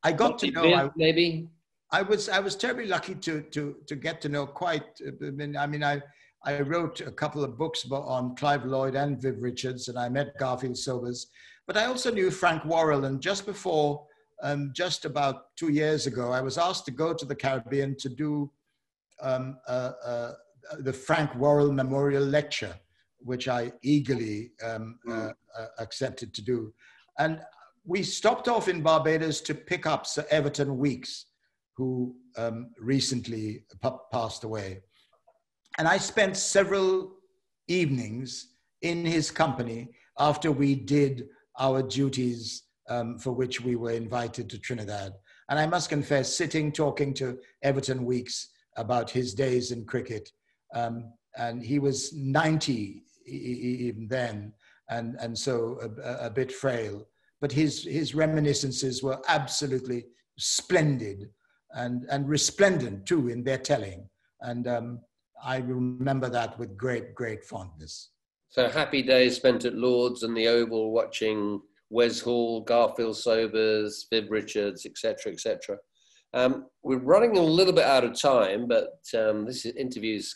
I got Not to know I, maybe I was I was terribly lucky to to to get to know quite I mean I mean I I wrote a couple of books on Clive Lloyd and Viv Richards, and I met Garfield Sobers, but I also knew Frank Worrell. And just before um, just about two years ago, I was asked to go to the Caribbean to do um, uh, uh, the Frank Worrell Memorial Lecture, which I eagerly um, mm. uh, uh, accepted to do. And we stopped off in Barbados to pick up Sir Everton Weekes, who um, recently passed away. And I spent several evenings in his company after we did our duties um, for which we were invited to Trinidad. And I must confess, sitting, talking to Everton Weekes about his days in cricket, um, and he was ninety even then, and, and so a, a bit frail. But his, his reminiscences were absolutely splendid and, and resplendent too in their telling. And um, I remember that with great, great fondness. So happy days spent at Lord's and the Oval watching Wes Hall, Garfield Sobers, Viv Richards, et cetera, et cetera. Um, we're running a little bit out of time, but um, this interview is,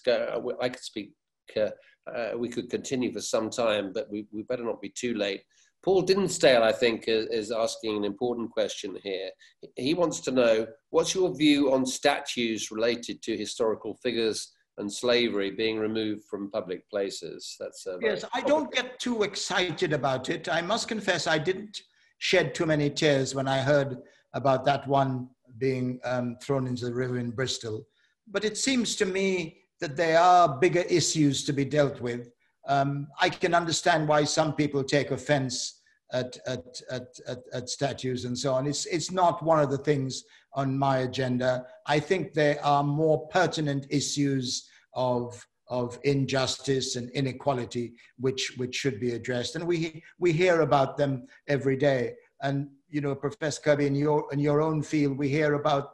I could speak, uh, uh, we could continue for some time, but we, we better not be too late. Paul Dinsdale, I think, is asking an important question here. He wants to know, what's your view on statues related to historical figures and slavery being removed from public places? That's a yes, I don't get too excited about it. I must confess, I didn't shed too many tears when I heard about that one being um, thrown into the river in Bristol. But it seems to me that there are bigger issues to be dealt with. Um, I can understand why some people take offense at, at, at, at, at statues and so on. It's, it's not one of the things on my agenda. I think there are more pertinent issues of, of injustice and inequality which, which should be addressed. And we, we hear about them every day. And, you know, Professor Kirby, in your, in your own field, we hear about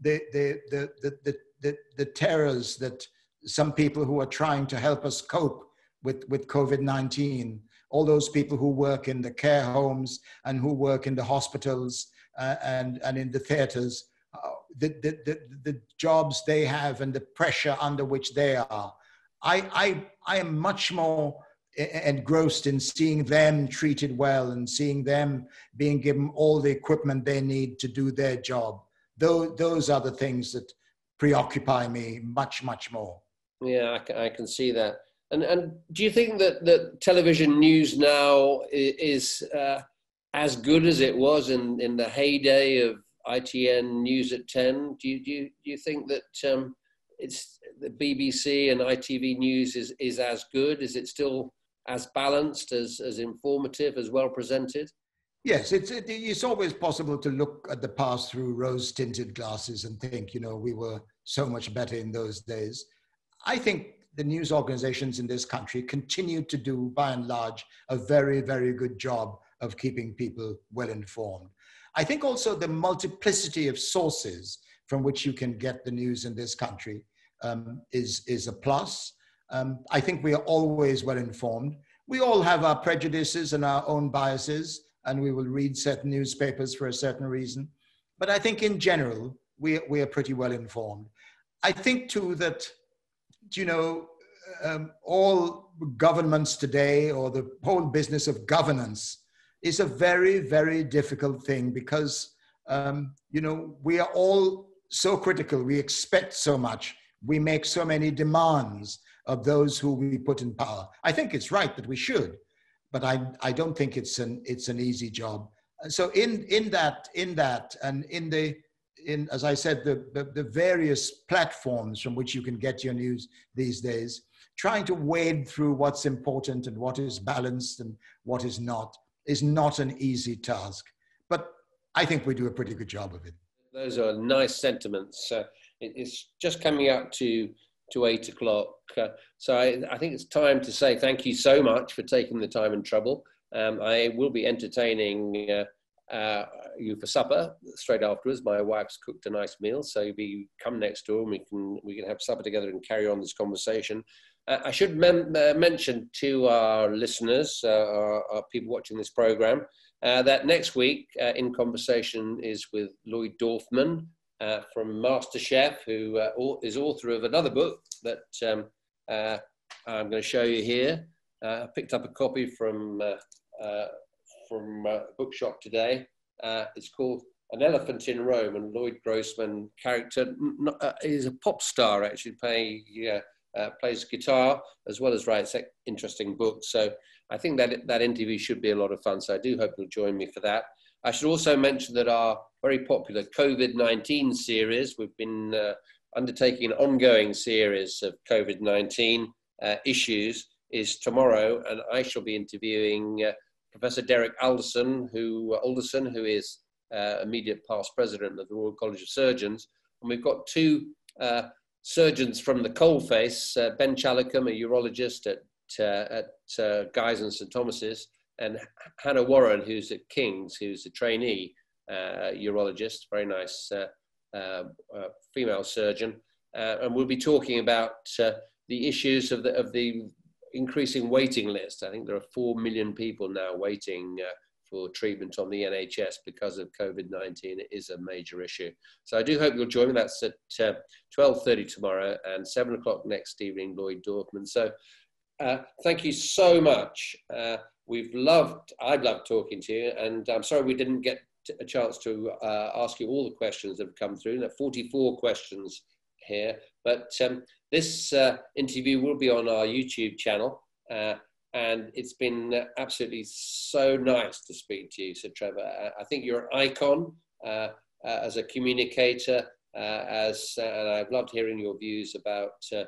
the, the, the, the, the, the, the terrors that some people who are trying to help us cope with, with COVID nineteen, all those people who work in the care homes and who work in the hospitals uh, and, and in the theaters, uh, the, the, the, the jobs they have and the pressure under which they are. I, I, I am much more engrossed in seeing them treated well and seeing them being given all the equipment they need to do their job. Those, those are the things that preoccupy me much, much more. Yeah, I can see that. And, and do you think that, that television news now is uh, as good as it was in, in the heyday of I T N, News at ten? Do you, do you, do you think that um, it's the B B C and I T V News is, is as good? Is it still as balanced, as, as informative, as well presented? Yes, it's, it, it's always possible to look at the past through rose-tinted glasses and think, you know, we were so much better in those days. I think the news organizations in this country continue to do, by and large, a very, very good job of keeping people well informed. I think also the multiplicity of sources from which you can get the news in this country um, is, is a plus. Um, I think we are always well informed. We all have our prejudices and our own biases, and we will read certain newspapers for a certain reason. But I think in general, we, we are pretty well informed. I think too that you know, um, all governments today, or the whole business of governance, is a very, very difficult thing because, um, you know, we are all so critical. We expect so much. We make so many demands of those who we put in power. I think it's right that we should, but I, I don't think it's an, it's an easy job. So in, in that, in that, and in the, in, as I said, the, the, the various platforms from which you can get your news these days, trying to wade through what's important and what is balanced and what is not, is not an easy task. But I think we do a pretty good job of it. Those are nice sentiments. Uh, it, it's just coming up to, to eight o'clock. Uh, so I, I think it's time to say thank you so much for taking the time and trouble. Um, I will be entertaining uh, Uh, you for supper straight afterwards. My wife's cooked a nice meal, so you'll be come next door and we can we can have supper together and carry on this conversation. Uh, I should mem uh, mention to our listeners, uh, our, our people watching this program, uh, that next week uh, In Conversation is with Lloyd Dorfman uh, from MasterChef, who uh, is author of another book that um, uh, I'm going to show you here. Uh, I picked up a copy from. Uh, uh, from a bookshop today. Uh, it's called An Elephant in Rome, and Lloyd Grossman character uh, is a pop star, actually play, yeah, uh, plays guitar as well as writes interesting books. So I think that that interview should be a lot of fun. So I do hope you'll join me for that. I should also mention that our very popular COVID nineteen series, we've been uh, undertaking an ongoing series of COVID nineteen uh, issues. is tomorrow, and I shall be interviewing uh, Professor Derek Alderson, who, uh, Alderson, who is uh, immediate past president of the Royal College of Surgeons. And we've got two uh, surgeons from the coalface, uh, Ben Chalicum, a urologist at, uh, at uh, Guy's and Saint Thomas's, and Hannah Warren, who's at King's, who's a trainee uh, urologist, very nice uh, uh, uh, female surgeon. Uh, and we'll be talking about uh, the issues of the, of the increasing waiting list. I think there are four million people now waiting uh, for treatment on the N H S because of COVID nineteen. It is a major issue. So I do hope you'll join me. That's at uh, twelve thirty tomorrow and seven o'clock next evening, Lloyd Dorfman. So uh, thank you so much. Uh, we've loved, I've loved talking to you, and I'm sorry we didn't get a chance to uh, ask you all the questions that have come through. There are forty-four questions here, but um, this uh, interview will be on our YouTube channel, uh, and it's been absolutely so nice to speak to you, Sir Trevor. I think you're an icon uh, uh, as a communicator, uh, as, uh, and I've loved hearing your views about uh,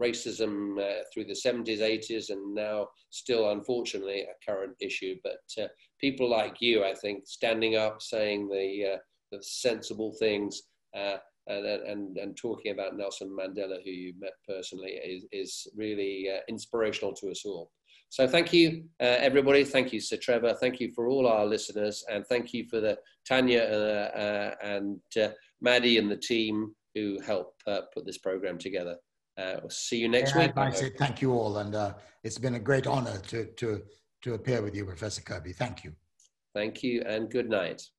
racism uh, through the seventies, eighties, and now still, unfortunately, a current issue. But uh, people like you, I think, standing up, saying the, uh, the sensible things, uh, And, and, and talking about Nelson Mandela, who you met personally, is, is really uh, inspirational to us all. So thank you, uh, everybody. Thank you, Sir Trevor. Thank you for all our listeners. And thank you for the Tanya uh, uh, and uh, Maddie and the team who help uh, put this program together. Uh, we'll see you next yeah, week. I say thank you all. And uh, it's been a great honor to, to, to appear with you, Professor Kirby. Thank you. Thank you and good night.